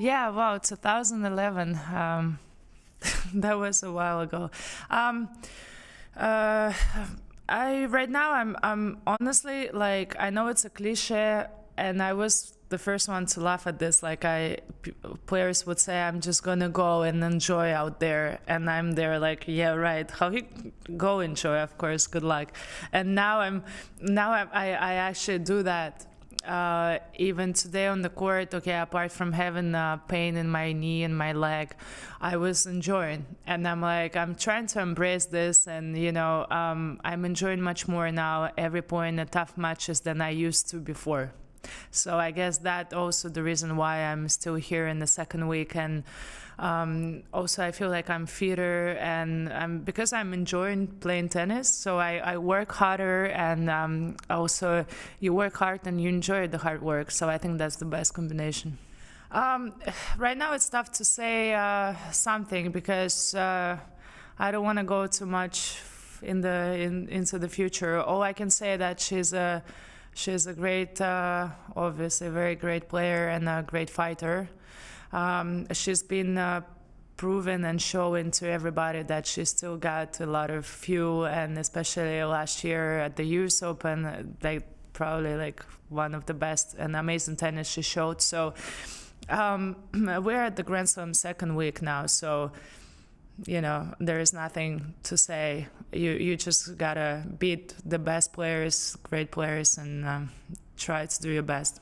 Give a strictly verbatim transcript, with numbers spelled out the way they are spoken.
Yeah, wow, two thousand eleven. Um, that was a while ago. Um, uh, I right now I'm I'm honestly, like, I know it's a cliche, and I was the first one to laugh at this. Like, I players would say, I'm just gonna go and enjoy out there, and I'm there like, yeah, right, how you go enjoy, of course, good luck. And now I'm now I I, I actually do that. Uh, even today on the court, okay, apart from having uh, pain in my knee and my leg, I was enjoying, and I'm like, I'm trying to embrace this, and you know, um, I'm enjoying much more now every point of tough matches than I used to before. So I guess that also the reason why I'm still here in the second week, and um, also I feel like I'm fitter, and I'm, because I'm enjoying playing tennis, so I, I work harder, and um, also you work hard and you enjoy the hard work, so I think that's the best combination. Um, right now it's tough to say uh, something, because uh, I don't want to go too much in the, in, into the future. All I can say that she's a She's a great, uh, obviously a very great player and a great fighter. Um, she's been uh, proven and showing to everybody that she still got a lot of fuel, and especially last year at the U S Open, they probably like one of the best and amazing tennis she showed. So um, we're at the Grand Slam second week now, so you know, there is nothing to say. You you just gotta beat the best players, great players, and um, try to do your best.